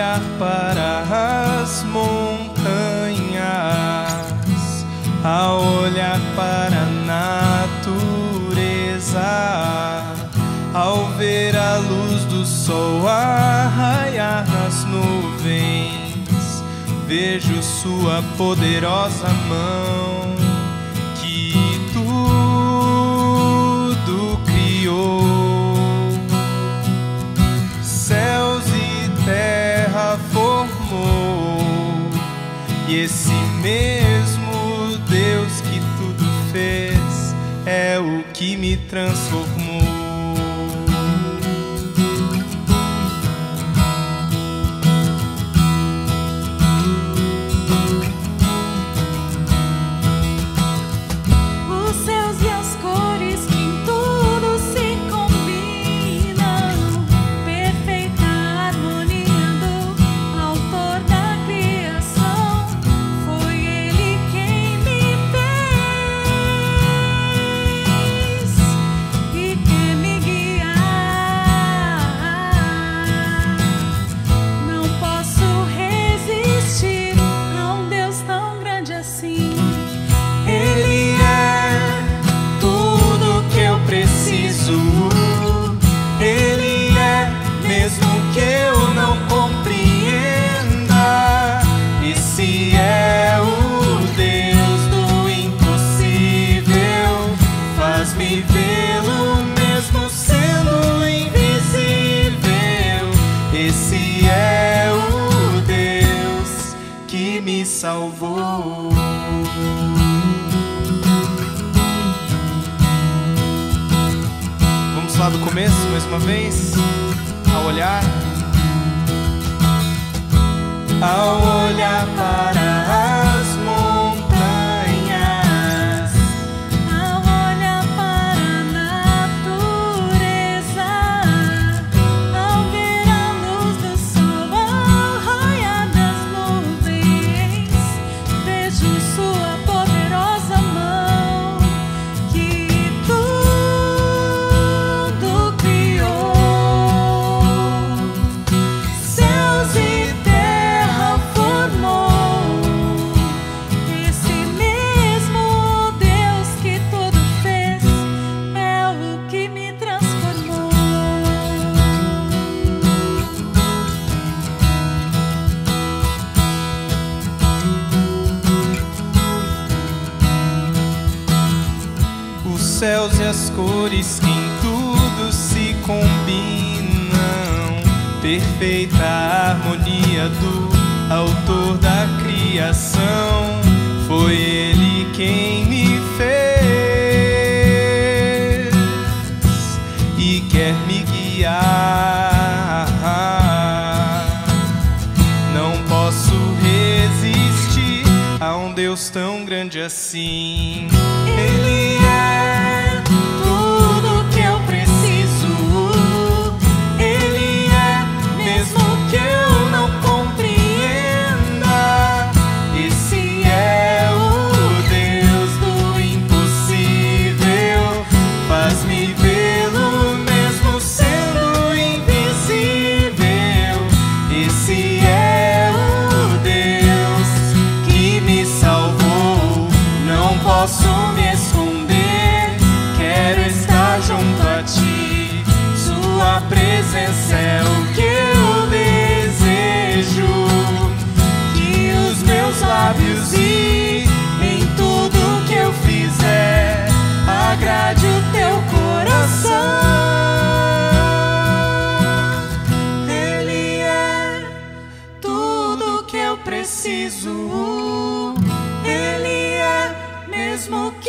olhar para as montanhas, ao olhar para a natureza, ao ver a luz do sol arraiar nas nuvens, vejo sua poderosa mão que tudo criou. E esse mesmo Deus que tudo fez é o que me transformou. Os céus e as cores que em tudo se combinam, perfeita harmonia do autor da criação. Salvou. Vamos lá do começo, mais uma vez. Ao olhar, ao olhar para as montanhas, ao olhar para a natureza, ao ver a luz do sol arraiar nas nuvens, sua poderosa mão que tudo criou. Céus e terra formou. Esse mesmo Deus que tudo fez é o que me transformou. Os céus e as cores que em tudo se combinam, perfeita harmonia do autor da criação, foi ele quem me fez e quer me guiar. Não posso resistir a um Deus tão grande assim. Ele é preciso, ele é mesmo que